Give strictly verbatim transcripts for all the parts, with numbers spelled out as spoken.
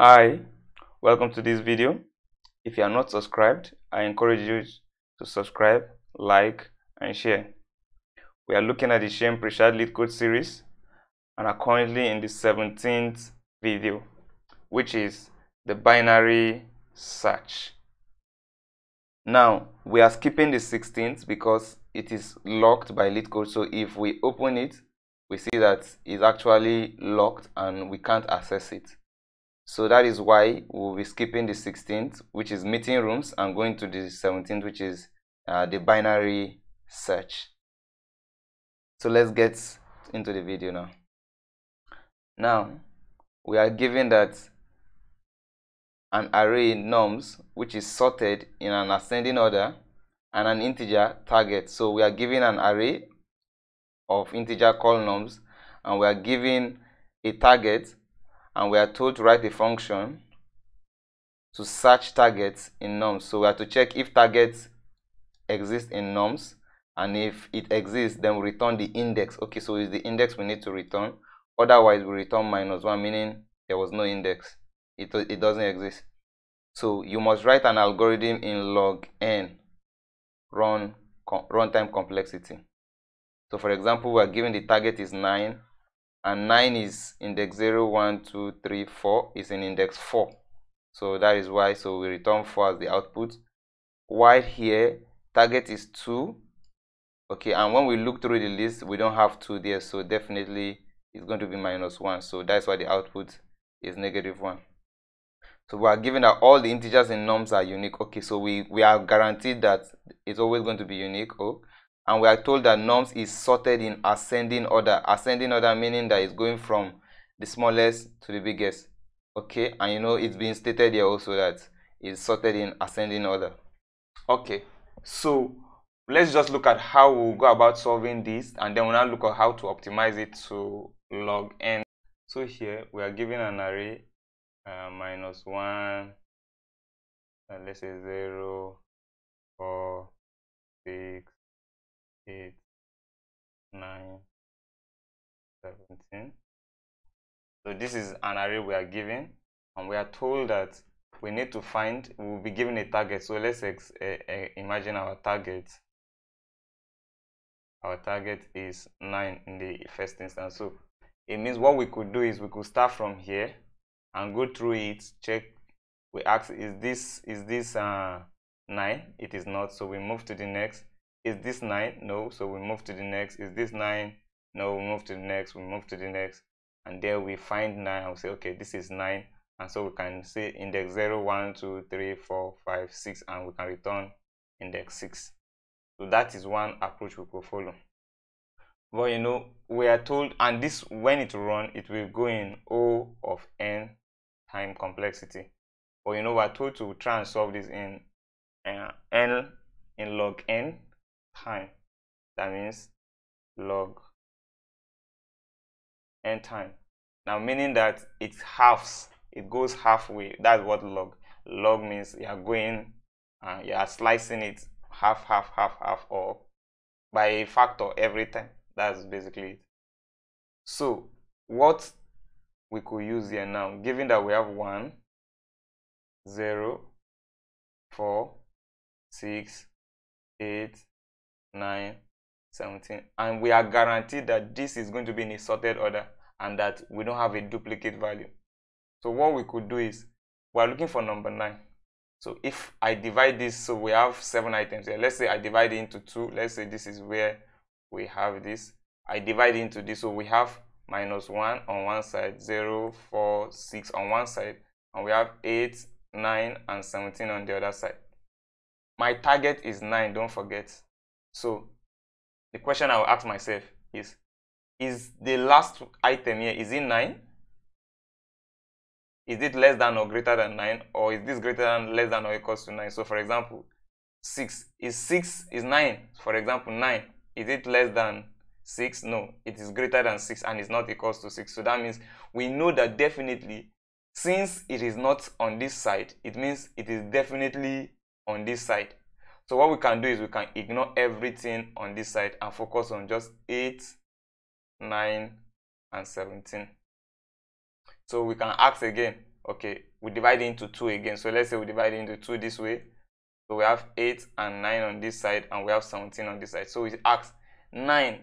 Hi, welcome to this video. If you are not subscribed, I encourage you to subscribe, like, and share. We are looking at the Sean Prashad LeetCode series and are currently in the seventeenth video, which is the binary search. Now, we are skipping the sixteenth because it is locked by LeetCode. So if we open it, we see that it's actually locked and we can't access it. So that is why we'll be skipping the sixteenth, which is meeting rooms, and going to the seventeenth, which is uh, the binary search. So let's get into the video now. Now, we are given that an array nums, which is sorted in an ascending order, and an integer target. So we are given an array of integer called nums, and we are given a target, and we are told to write a function to search targets in nums. So we have to check if targets exist in nums, and if it exists, then we return the index. Okay, so it's the index we need to return. Otherwise, we return minus one, meaning there was no index. It, it doesn't exist. So you must write an algorithm in log n, run com, runtime complexity. So for example, we are given the target is nine. And nine is index zero, one, two, three, four, is in index four. So that is why, so we return four as the output. While here, target is two. Okay, and when we look through the list, we don't have two there. So definitely, it's going to be minus one. So that's why the output is negative one. So we are given that all the integers in nums are unique. Okay, so we, we are guaranteed that it's always going to be unique. Oh, and we are told that nums is sorted in ascending order. Ascending order meaning that it's going from the smallest to the biggest. Okay, and you know it's been stated here also that it's sorted in ascending order. Okay, so let's just look at how we'll go about solving this, and then we'll now look at how to optimize it to log n. So here we are given an array uh, minus one, and let's say zero, four, six, eight, nine, seventeen. So this is an array we are given, and we are told that we need to find, we'll be given a target. So let's ex uh, uh, imagine our target. Our target is nine in the first instance. So it means what we could do is we could start from here and go through it, check. We ask, is this is this uh, nine? It is not. So we move to the next. Is this nine? No. So we move to the next. Is this nine? No. We move to the next. We move to the next. And there we find nine. I'll say, okay, this is nine. And so we can say index zero, one, two, three, four, five, six. And we can return index six. So that is one approach we could follow. But you know, we are told, and this, when it runs, it will go in O of n time complexity. But you know, we are told to try and solve this in uh, n in log n. Time, that means log n time. Now, meaning that it halves, it goes halfway. That's what log log means. You are going and uh, you are slicing it half, half, half, half, or by a factor every time. That's basically it. So what we could use here now, given that we have one, zero, four, six, eight, nine, seventeen, and we are guaranteed that this is going to be in a sorted order and that we don't have a duplicate value. So what we could do is we are looking for number nine. So if I divide this, so we have seven items here. Let's say I divide it into two. Let's say this is where we have this. I divide it into this, so we have minus one on one side, zero, four, six on one side, and we have eight, nine, and seventeen on the other side. My target is nine, don't forget. So the question I will ask myself is, is the last item here, is it nine? Is it less than or greater than nine? Or is this greater than, less than or equals to nine? So for example, six. Is six, is nine? For example, nine. Is it less than six? No, it is greater than six and is not equals to six. So that means we know that definitely, since it is not on this side, it means it is definitely on this side. So what we can do is we can ignore everything on this side and focus on just eight, nine, and seventeen. So we can ask again, Okay, we divide into two again. So let's say we divide into two this way. So we have eight and nine on this side, and we have seventeen on this side. So we ask nine.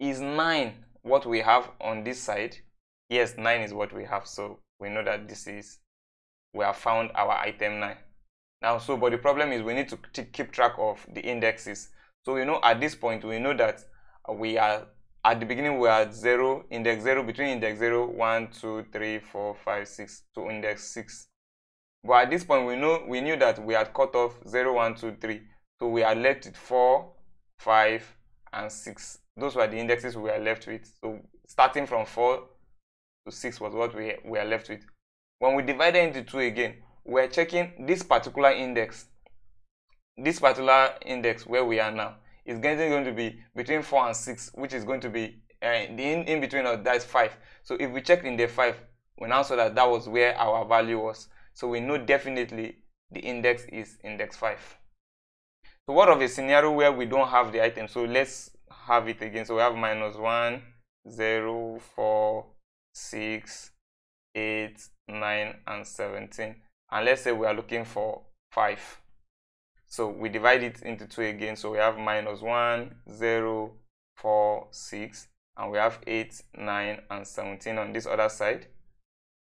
Is nine what we have on this side? Yes, nine is what we have. So we know that this is, we have found our item nine. Now, so, but the problem is we need to keep track of the indexes. So we know at this point, we know that we are, at the beginning, we are at zero, index zero, between index zero, one, two, three, four, five, six, to index six. But at this point, we know we knew that we had cut off zero, one, two, three. So we had left it four, five, and six. Those were the indexes we are left with. So starting from four to six was what we were left with. When we divided into two again, we're checking this particular index. This particular index where we are now is going to, going to be between four and six, which is going to be uh, in, in between of that is five. So if we checked in the five, we now saw that that was where our value was. So we know definitely the index is index five. So what of a scenario where we don't have the item? So let's have it again. So we have minus one, zero, four, six, eight, nine, and seventeen. And let's say we are looking for five. So we divide it into two again. So we have minus one, zero, four, six, and we have eight, nine, and seventeen on this other side.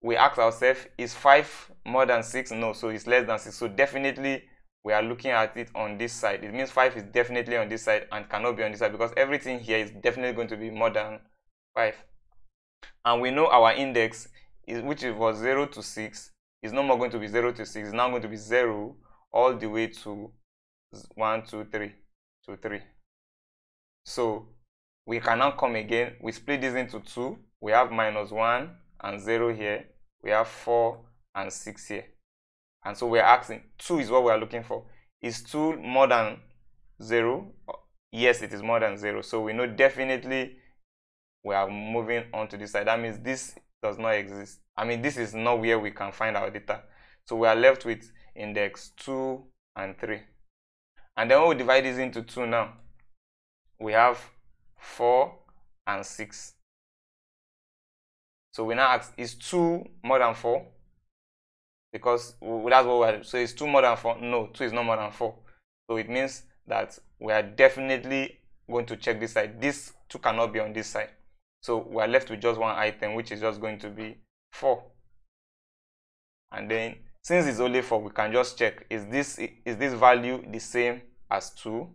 We ask ourselves, is five more than six? No, so it's less than six. So definitely we are looking at it on this side. It means five is definitely on this side and cannot be on this side because everything here is definitely going to be more than five. And we know our index, is, which was zero to six, is no more going to be zero to six. It's now going to be zero all the way to one, two, three, to three. So we can now come again. We split this into two. We have minus one and zero here. We have four and six here. And so we're asking, two is what we are looking for. Is two more than zero? Yes, it is more than zero. So we know definitely we are moving on to this side. That means this does not exist. I mean, this is not where we can find our data. So we are left with index two and three. And then when we divide this into two now, we have four and six. So we now ask, is two more than four? Because that's what we are, so is two more than four? No, two is not more than four. So it means that we are definitely going to check this side. This two cannot be on this side. So we are left with just one item, which is just going to be four. And then since it's only four, we can just check, is this is this value the same as two?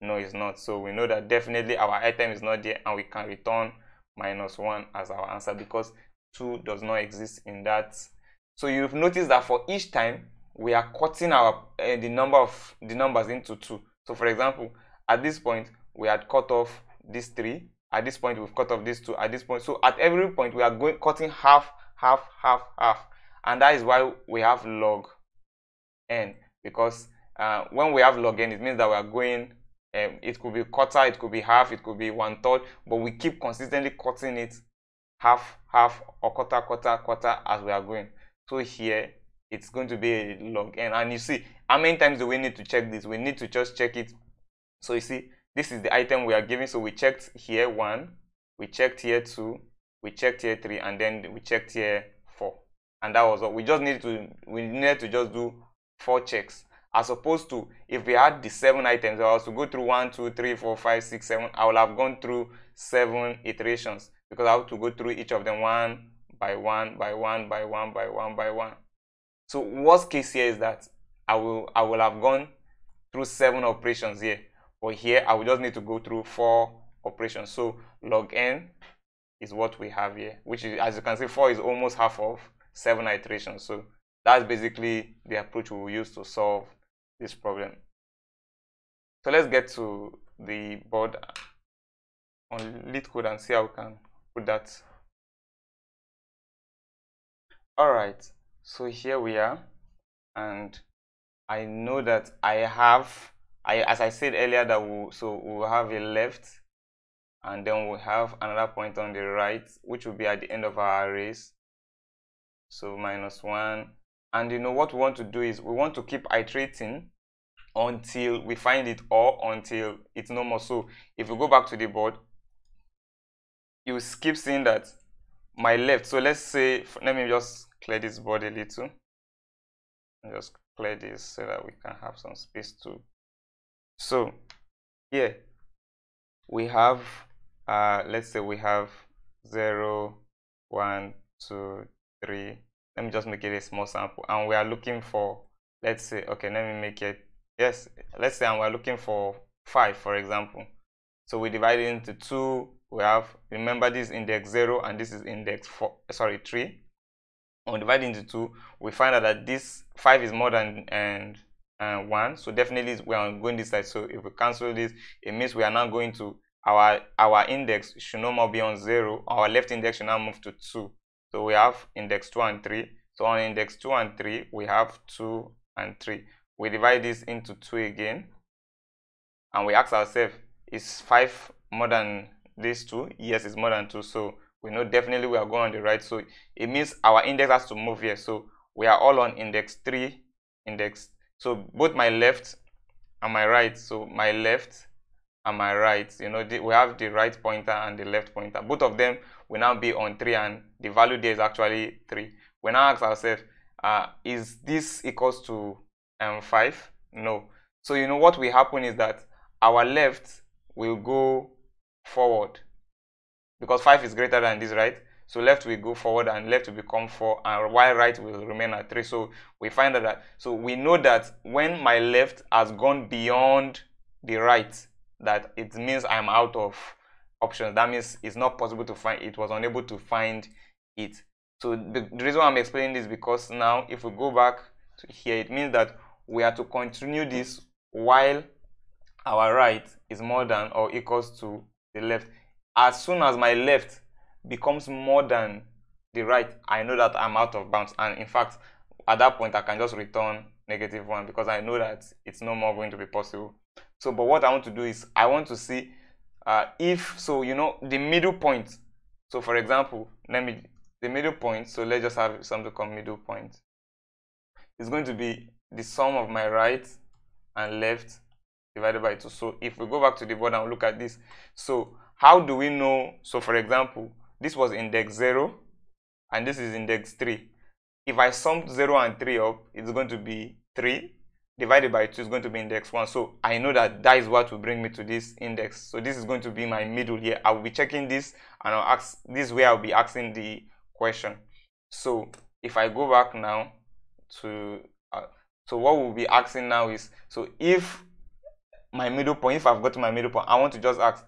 No, it's not. So we know that definitely our item is not there, and we can return minus one as our answer because two does not exist in that. So you've noticed that for each time we are cutting our uh, the number of the numbers into two. So for example, at this point we had cut off these three. At this point we've cut off these two. At this point, so at every point we are going cutting half, half, half, half. And that is why we have log n, because uh, when we have log n, it means that we are going, um, it could be quarter, it could be half, it could be one third, but we keep consistently cutting it half, half, or quarter, quarter, quarter as we are going. So here, it's going to be a log n. And you see, how many times do we need to check this? We need to just check it. So you see, this is the item we are giving. So we checked here one, we checked here two, we checked here three, and then we checked here. And that was what we just needed to we needed to just do four checks, as opposed to if we had the seven items, I was to go through one, two, three, four, five, six, seven. I would have gone through seven iterations because I have to go through each of them one by one by one by one by one by one. So worst case here is that I will I will have gone through seven operations here, but here I will just need to go through four operations. So log n is what we have here, which is, as you can see, four is almost half of seven iterations. So that's basically the approach we will use to solve this problem. So let's get to the board on LeetCode and see how we can put that. All right, so here we are, and I know that I have, I as I said earlier, that we we'll, so we'll have a left, and then we'll have another point on the right, which will be at the end of our arrays. So minus one, and you know what we want to do is we want to keep iterating until we find it or until it's no more. So if we go back to the board, you keep seeing that my left. So let's say, let me just clear this board a little and just clear this so that we can have some space too. So here we have uh let's say we have zero one two three. Let me just make it a small sample, and we are looking for, let's say, okay, let me make it, yes, let's say, and we're looking for five, for example. So we divide it into two. We have, remember, this is index zero and this is index four, sorry, three. When we divide into two, we find out that this five is more than and, and one. So definitely we are going this side. So if we cancel this, it means we are now going to our our index should no more be on zero. Our left index should now move to two. So we have index two and three. So on index two and three, we have two and three. We divide this into two again, and we ask ourselves, is five more than this two? Yes, it's more than two. So we know definitely we are going on the right. So it means our index has to move here. So we are all on index three, index. So both my left and my right. So my left and my right, you know, the, we have the right pointer and the left pointer. Both of them will now be on three, and the value there is actually three. We now ask ourselves, uh, is this equals to um, five? No. So you know what will happen is that our left will go forward, because five is greater than this, right? So left will go forward and left will become four, and while right will remain at three. So we find out that, so we know that when my left has gone beyond the right, that it means I'm out of options. That means it's not possible to find, it was unable to find it. So the, the reason why I'm explaining this is because now if we go back to here, it means that we are to continue this while our right is more than or equals to the left. As soon as my left becomes more than the right, I know that I'm out of bounds, and in fact at that point I can just return negative one, because I know that it's no more going to be possible. So but what I want to do is I want to see uh, if, so you know, the middle point. So for example, let me, the middle point, so let's just have something called middle point. It's going to be the sum of my right and left divided by two. So if we go back to the board and look at this, so how do we know? So for example, this was index zero and this is index three. If I sum zero and three up, it's going to be three divided by two is going to be index one. So I know that that is what will bring me to this index. So this is going to be my middle here. I will be checking this, and I'll ask this way. I'll be asking the question. So if I go back now to uh, so what we'll be asking now is, so if my middle point, if I've got to my middle point, I want to just ask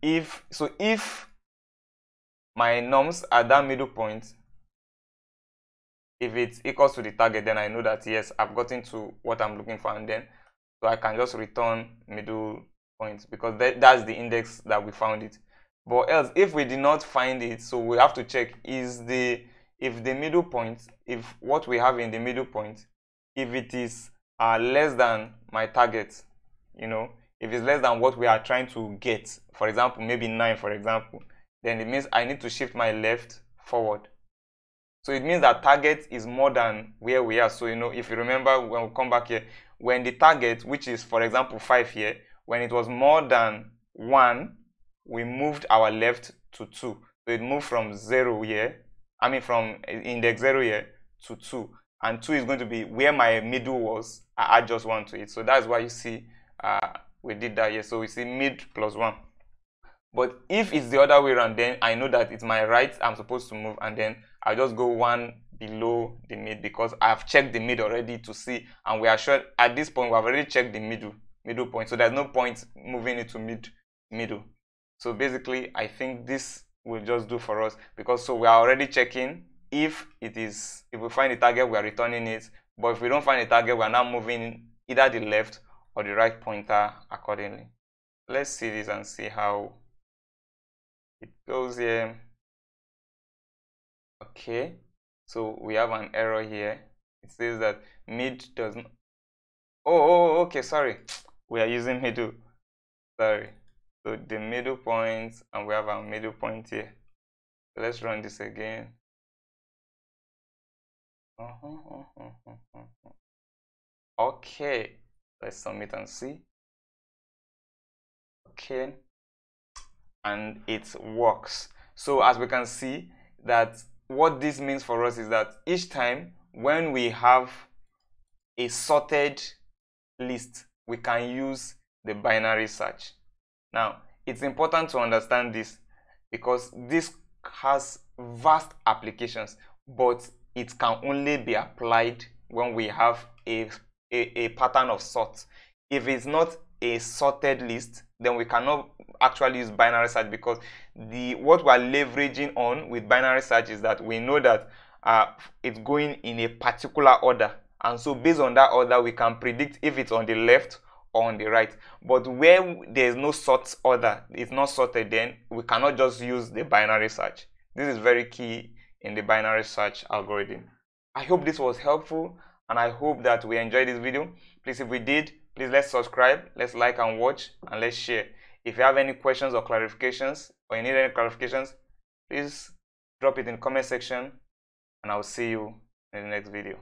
if, so if my nums at that middle point, if it equals to the target, then I know that yes, I've gotten to what I'm looking for, and then so I can just return middle point, because that, that's the index that we found it. But else, if we did not find it, so we have to check is the if the middle point, if what we have in the middle point, if it is uh, less than my target, you know, if it's less than what we are trying to get, for example, maybe nine, for example, then it means I need to shift my left forward. So it means that target is more than where we are. So, you know, if you remember when we come back here, when the target, which is, for example, five here, when it was more than one, we moved our left to two. So it moved from zero here, I mean from index zero here to two. And two is going to be where my middle was. I add just one to it. So that's why you see uh, we did that here. So we see mid plus one. But if it's the other way around, then I know that it's my right I'm supposed to move, and then I'll just go one below the mid, because I've checked the mid already to see, and we are sure at this point we have already checked the middle middle point. So there's no point moving it to mid middle. So basically, I think this will just do for us, because so we are already checking if it is, if we find the target, we are returning it. But if we don't find the target, we are now moving either the left or the right pointer accordingly. Let's see this and see how it goes here. Okay, so we have an error here. It says that mid doesn't. Oh, oh, okay, sorry. We are using middle. Sorry. So the middle point, and we have our middle point here. Let's run this again. Okay, let's submit and see. Okay. And it works. So as we can see that what this means for us is that each time when we have a sorted list, we can use the binary search. Now, it's important to understand this because this has vast applications, but it can only be applied when we have a, a, a pattern of sort. If it's not a sorted list, then we cannot actually use binary search, because the what we're leveraging on with binary search is that we know that uh, it's going in a particular order. And so based on that order, we can predict if it's on the left or on the right. But where there's no sort order, it's not sorted, then we cannot just use the binary search. This is very key in the binary search algorithm. I hope this was helpful, and I hope that we enjoyed this video. Please, if we did, please let's subscribe, let's like and watch, and let's share. If you have any questions or clarifications, or you need any clarifications, please drop it in the comment section, and I'll see you in the next video.